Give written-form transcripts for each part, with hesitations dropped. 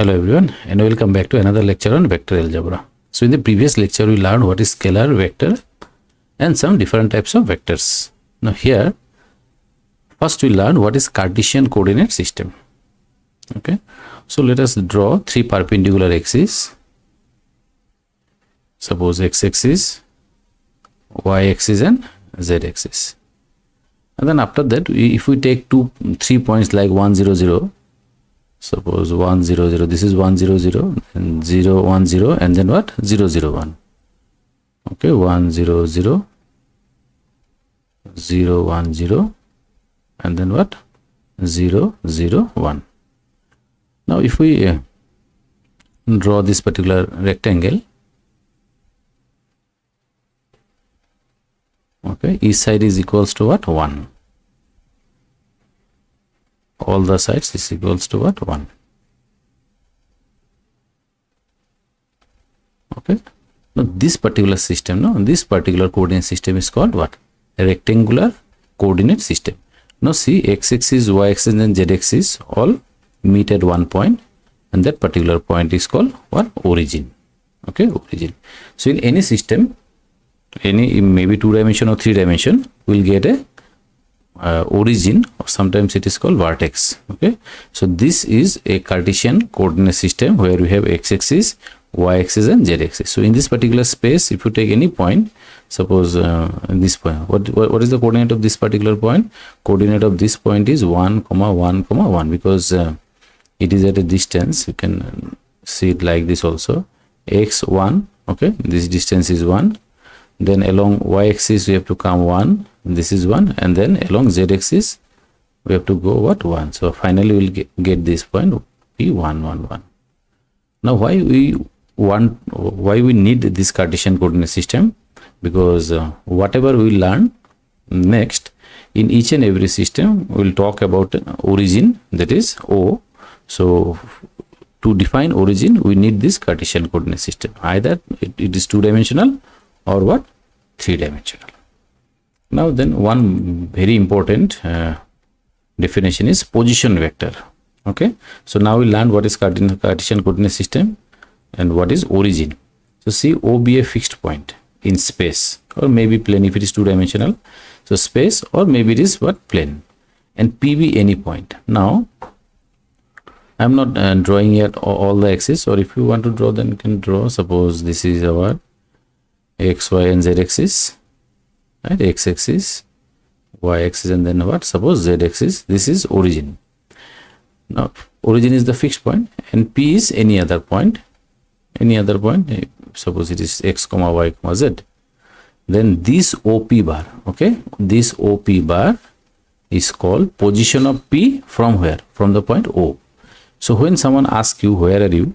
Hello everyone, and welcome back to another lecture on vector algebra. So in the previous lecture we learned what is scalar vector and some different types of vectors. Now here first we learned what is Cartesian coordinate system. Okay, so let us draw three perpendicular axes. Suppose x-axis, y-axis and z-axis. And then after that, if we take three points like 1 0 0, suppose 1 0 0, this is 1 0 0 and 0 1 0, and then what? 0 0 1. Okay, 1 0 0, 0 1 0, and then what? 0 0 1. Now if we draw this particular rectangle, okay, each side is equals to what? 1. All the sides is equals to what? 1. Okay, now this particular system, no, this particular coordinate system is called what? A rectangular coordinate system. Now see, x-axis, y-axis and z-axis all meet at one point, and that particular point is called what? Origin. Okay, origin. So in any system, any maybe two-dimension or three-dimension, will get a origin, or sometimes it is called vertex. Okay, so this is a Cartesian coordinate system where we have x-axis, y-axis and z-axis. So in this particular space, if you take any point, suppose this point, what is the coordinate of this particular point? Coordinate of this point is 1 comma 1 comma 1, because it is at a distance. You can see it like this also, x 1. Okay, this distance is 1. Then along y-axis we have to come 1, this is 1, and then along z-axis we have to go what? 1. So finally we will get this point P 1 1 1. Now why we need this Cartesian coordinate system? Because whatever we learn next, in each and every system we will talk about origin, that is O. So to define origin we need this Cartesian coordinate system, either it is two-dimensional or what? Three-dimensional. Now then one very important definition is position vector. Okay, so now we learned what is Cartesian coordinate system and what is origin. So see, O be a fixed point in space, or maybe plane if it is two-dimensional, so space, or maybe it is what? Plane, and P be any point. Now I am not drawing yet all the axes, or if you want to draw then you can draw. Suppose this is our x, y and z axis, right? X axis, y axis, and then what? Suppose z axis. This is origin. Now origin is the fixed point, and P is any other point, suppose it is x comma y comma z. Then this OP bar, okay, this OP bar is called position of P from where? From the point O. So when someone asks you where are you,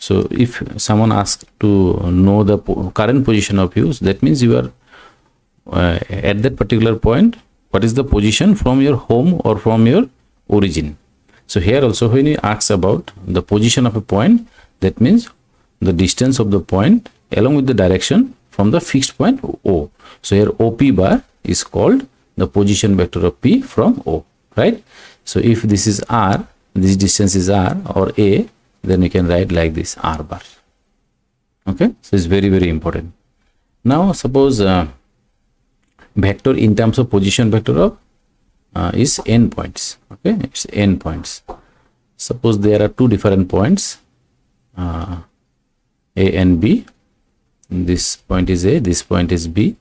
so if someone asks to know the current position of you, so that means you are at that particular point, what is the position from your home or from your origin. So here also when you ask about the position of a point, that means the distance of the point along with the direction from the fixed point O. So here OP bar is called the position vector of P from O, right? So if this is R, this distance is R or A, then you can write like this, R bar. Okay, so it's very, very important. Now suppose vector in terms of position vector of is n points. Okay, it's n points. Suppose there are two different points, A and B. This point is A, this point is B.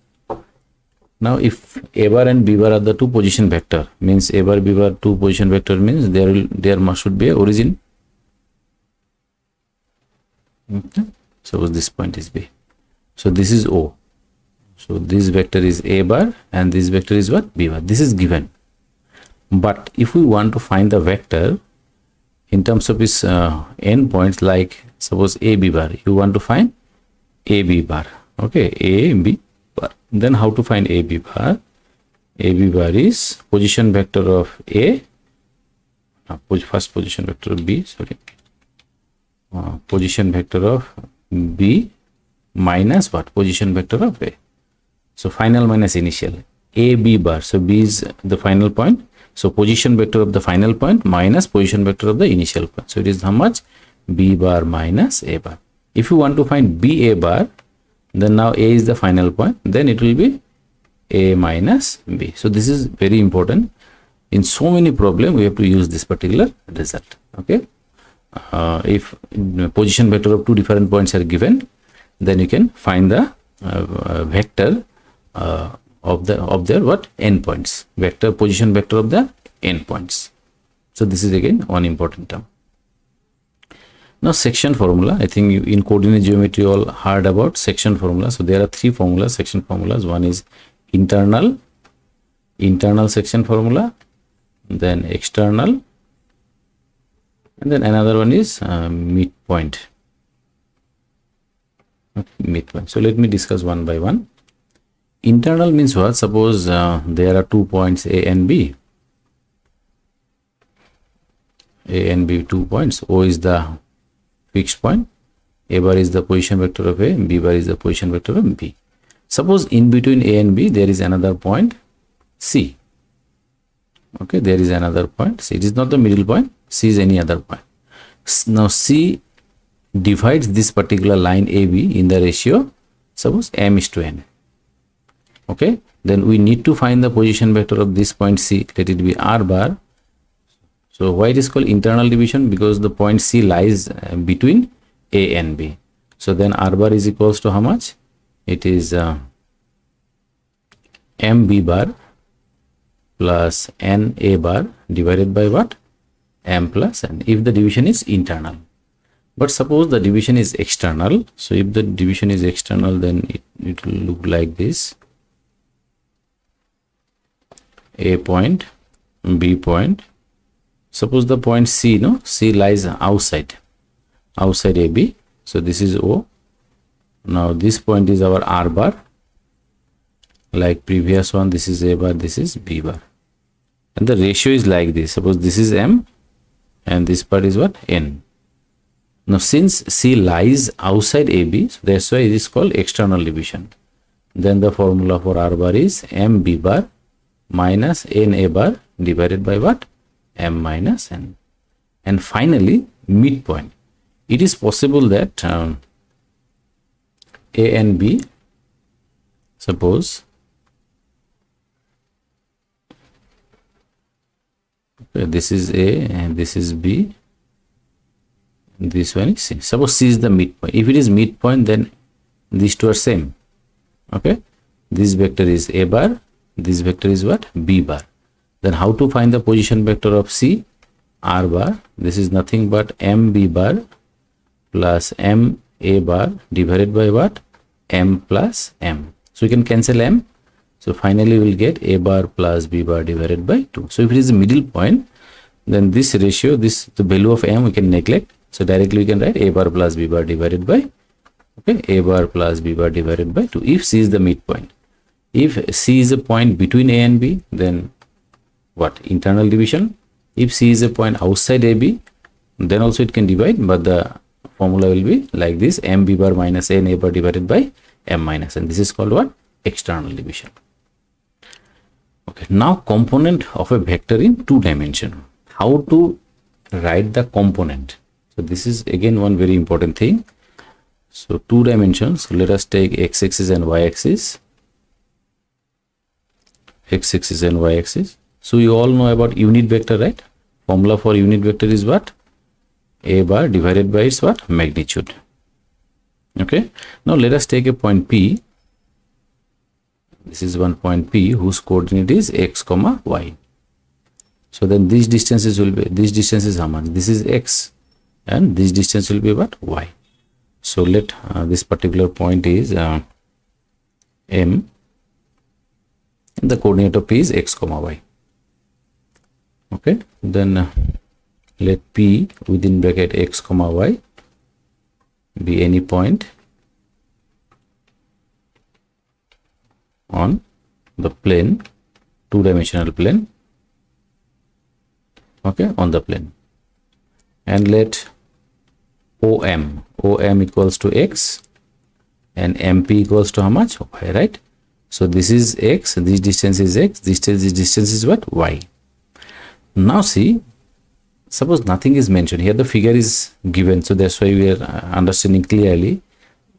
Now if A bar and B bar are the two position vector, means A bar, B bar two position vector, means there should be an origin. Okay. So this point is B, so this is O, so this vector is A bar and this vector is what? B bar. This is given, but if we want to find the vector in terms of its end points, like suppose A B bar, you want to find A B bar. Okay, A B bar. Then how to find A B bar? A B bar is position vector of A, first position vector of B, sorry, position vector of B minus what? Position vector of A. So final minus initial, A B bar. So B is the final point, so position vector of the final point minus position vector of the initial point. So it is how much? b bar minus a bar. If you want to find b a bar, then now a is the final point, then it will be a minus b. So this is very important. In so many problem we have to use this particular result. Okay, if position vector of two different points are given, then you can find the vector of their what endpoints, position vector of the endpoints. So this is again one important term. Now section formula, I think you in coordinate geometry all heard about section formula. So there are three formulas, section formulas. One is internal section formula, then external, and then another one is midpoint. So let me discuss one by one. Internal means what? Suppose there are 2 points A and B. A and B 2 points. O is the fixed point. A bar is the position vector of A. B bar is the position vector of B. Suppose in between A and B there is another point C. Okay, there is another point C. It is not the middle point. C is any other point. Now C divides this particular line AB in the ratio, suppose M is to N. Okay, then we need to find the position vector of this point C. Let it be R bar. So why it is called internal division? Because the point C lies between A and B. So then R bar is equals to how much? It is MB bar plus NA bar divided by what? M plus N, if the division is internal. But suppose the division is external. So if the division is external, then it will look like this. A point, B point. Suppose the point C, no, C lies outside AB. So this is O. Now this point is our R bar. Like previous one, this is A bar, this is B bar. And the ratio is like this. Suppose this is M and this part is what? N. Now since C lies outside AB, so that's why it is called external division. Then the formula for R bar is MB bar minus NA bar divided by what? M minus N. And finally midpoint. It is possible that A and B, suppose this is A and this is B. This one is C. Suppose C is the midpoint. If it is midpoint, then these two are same. Okay, this vector is A bar, this vector is what? B bar. Then how to find the position vector of C? R bar, this is nothing but MB bar plus MA bar divided by what? M plus M. So you can cancel M. So finally we will get A bar plus B bar divided by 2. So if it is the middle point, then this ratio, this the value of M we can neglect. So directly we can write A bar plus B bar divided by, okay, A bar plus B bar divided by 2 if C is the midpoint. If C is a point between A and B, then what? Internal division. If C is a point outside AB, then also it can divide, but the formula will be like this: MB bar minus NA bar divided by M minus N. This is called what? External division. Okay, now component of a vector in 2 dimension. How to write the component? So this is again one very important thing. So 2 dimensions, let us take x-axis and y-axis. X-axis and y-axis. So you all know about unit vector, right? Formula for unit vector is what? A bar divided by its what? Magnitude. Okay. Now let us take a point P. This is one point P whose coordinate is x comma y. So then these distances will be, this distance is how much? This is x. And this distance will be what? Y. So let this particular point is M, and the coordinate of P is x comma y. Okay, then let P within bracket x comma y be any point on the plane, 2 dimensional plane. Okay, on the plane. And let OM equals to x and MP equals to how much? Y, right? So this is x, this distance is x, this distance is what? Y. Now see, Suppose nothing is mentioned here, the figure is given, so that's why we are understanding clearly.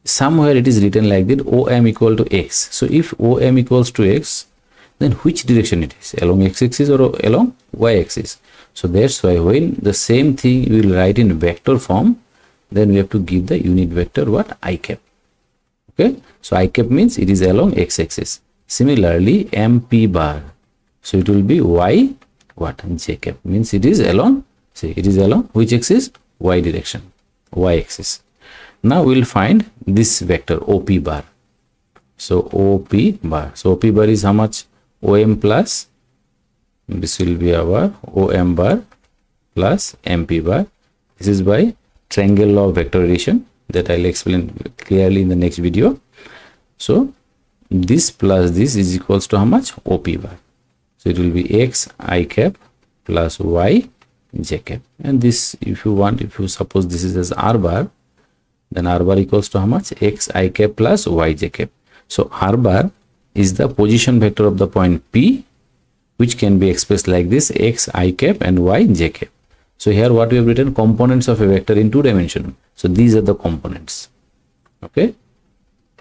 Somewhere it is written like that, OM equal to X. So if OM equals to X, then which direction it is, along X-axis or along Y-axis? So that's why when the same thing we will write in vector form, then we have to give the unit vector what, I cap. Okay, so I cap means it is along X-axis. Similarly, MP bar, so it will be Y what, J cap, means it is along, see, it is along which axis, Y direction, Y-axis. Now we will find this vector OP bar. So OP bar, so OP bar is how much, OM plus, this will be our OM bar plus MP bar. This is by triangle law of vector addition, that I'll explain clearly in the next video. So this plus this is equals to how much, OP bar. So it will be X I cap plus Y J cap, and this if you want, if you suppose this is as R bar, then R bar equals to how much, X I cap plus Y J cap. So R bar is the position vector of the point P, which can be expressed like this, X I cap and Y J cap. So here what we have written, components of a vector in two dimension. So these are the components. Okay,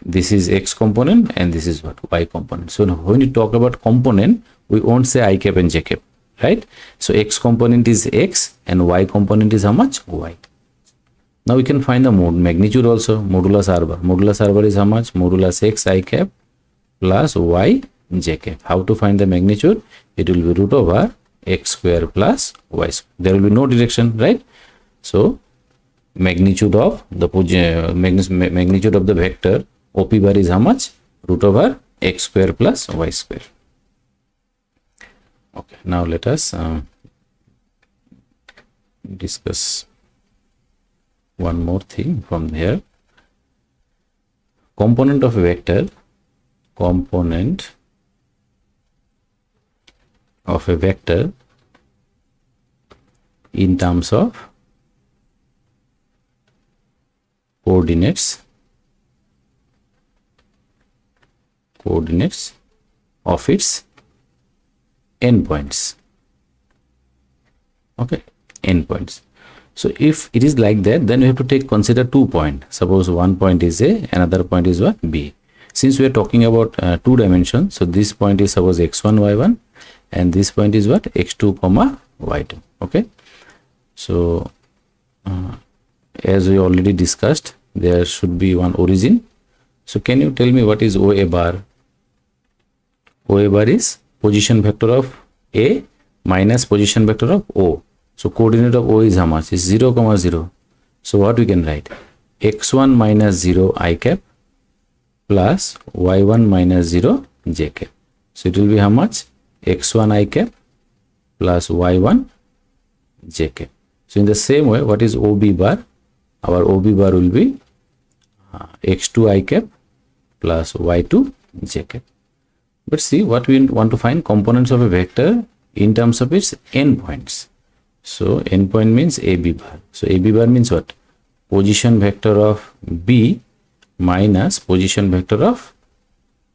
this is X component and this is what, Y component. So now when you talk about component, we won't say I cap and J cap, right? So X component is X and Y component is how much, Y. Now we can find the mode, magnitude also, modulus R bar. Modulus R bar is how much, modulus X I cap plus Y J cap. How to find the magnitude? It will be root over X square plus Y square. There will be no direction, right? So magnitude of the vector OP bar is how much, root over X square plus Y square. Okay, now let us discuss one more thing from here. Component of a vector, component of a vector in terms of coordinates, coordinates of its endpoints. Okay, endpoints. So if it is like that, then we have to consider 2 points. Suppose one point is A, another point is what, B. Since we are talking about 2 dimensions, so this point is suppose x1 y1 and this point is what, x2 comma y2. Okay, so as we already discussed, there should be one origin. So can you tell me what is OA bar? OA bar is position vector of A minus position vector of O. So coordinate of O is how much? Is 0 comma 0. So what we can write, x1 minus 0 I cap plus y1 minus 0 J cap. So it will be how much, x1 I cap plus y1 J cap. So in the same way, what is OB bar? Our OB bar will be x2 I cap plus y2 J cap. But see, what we want to find, components of a vector in terms of its endpoints. So endpoint means AB bar. So AB bar means what? Position vector of B minus position vector of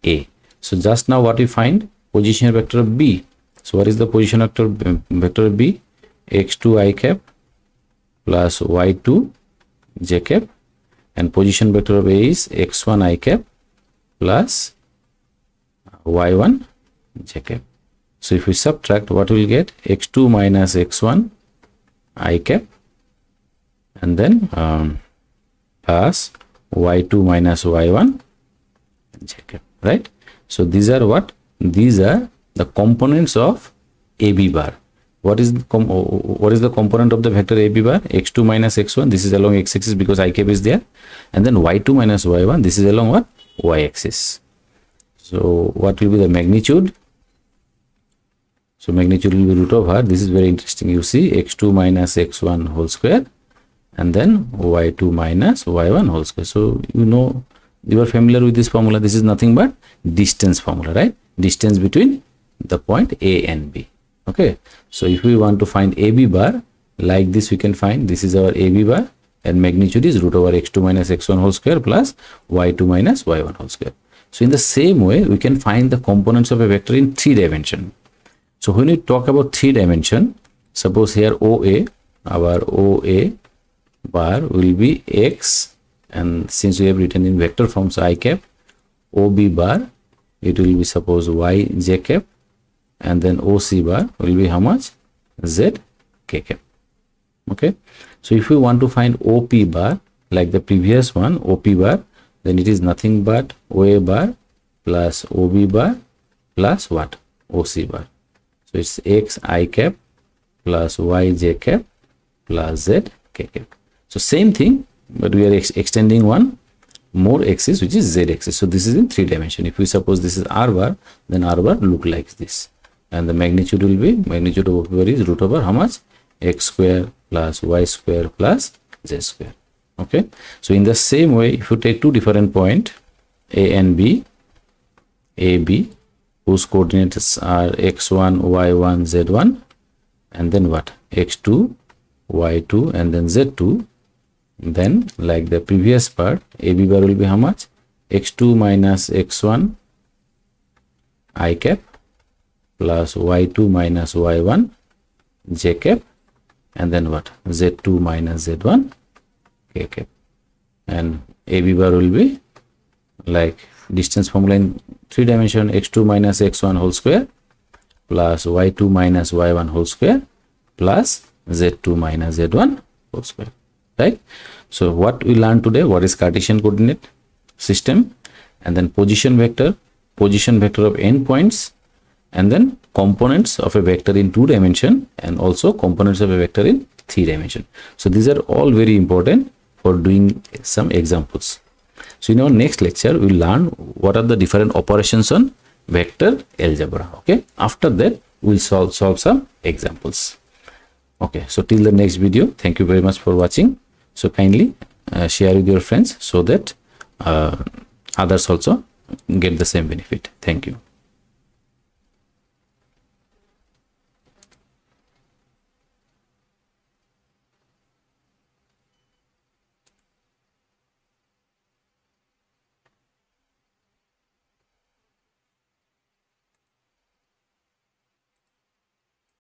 A. So just now what we find, position vector of B. So what is the position vector of B? X2 I cap plus Y2 J cap, and position vector of A is X1 I cap plus Y1 J cap. So if we subtract, what we will get, X2 minus X1 I cap and then plus y2 minus y1 J cap, right? So these are what, these are the components of AB bar. What is the component of the vector AB bar? X2 minus X1, this is along X axis because I cap is there, and then y2 minus y1, this is along what, Y axis. So what will be the magnitude? So magnitude will be root over, this is very interesting, you see, x2 minus x1 whole square and then y2 minus y1 whole square. So you know, you are familiar with this formula. This is nothing but distance formula, right? Distance between the point A and B. Okay, so if we want to find AB bar, like this we can find, this is our AB bar and magnitude is root over x2 minus x1 whole square plus y2 minus y1 whole square. So in the same way, we can find the components of a vector in 3 dimensions. So when you talk about 3 dimension, suppose here OA, our OA bar will be X, and since we have written in vector form, so I cap, OB bar it will be suppose Y J cap, and then OC bar will be how much? Z K cap. Okay, so if we want to find OP bar like the previous one, OP bar, then it is nothing but OA bar plus OB bar plus what? OC bar. So it's X I cap plus Y J cap plus Z K cap. So same thing, but we are extending one more axis, which is Z axis. So this is in three dimension. If we suppose this is R bar, then R bar look like this, and the magnitude will be, magnitude of OP bar is root over how much? X square plus Y square plus Z square. Okay, so in the same way, if you take two different point A and B, AB, whose coordinates are x1, y1, z1, and then what? x2, y2, and then z2. Then like the previous part, AB bar will be how much? x2 minus x1 I cap plus y2 minus y1 j cap, and then what? z2 minus z1 K cap. And AB bar will be like distance formula in three dimension, x2 minus x1 whole square plus y2 minus y1 whole square plus z2 minus z1 whole square, right? So what we learned today, what is Cartesian coordinate system, and then position vector of endpoints, and then components of a vector in two dimension, and also components of a vector in three dimension. So these are all very important for doing some examples. So in our next lecture, we'll learn what are the different operations on vector algebra. Okay, after that, we'll solve some examples. Okay, so till the next video, thank you very much for watching. So kindly share with your friends so that others also get the same benefit. Thank you.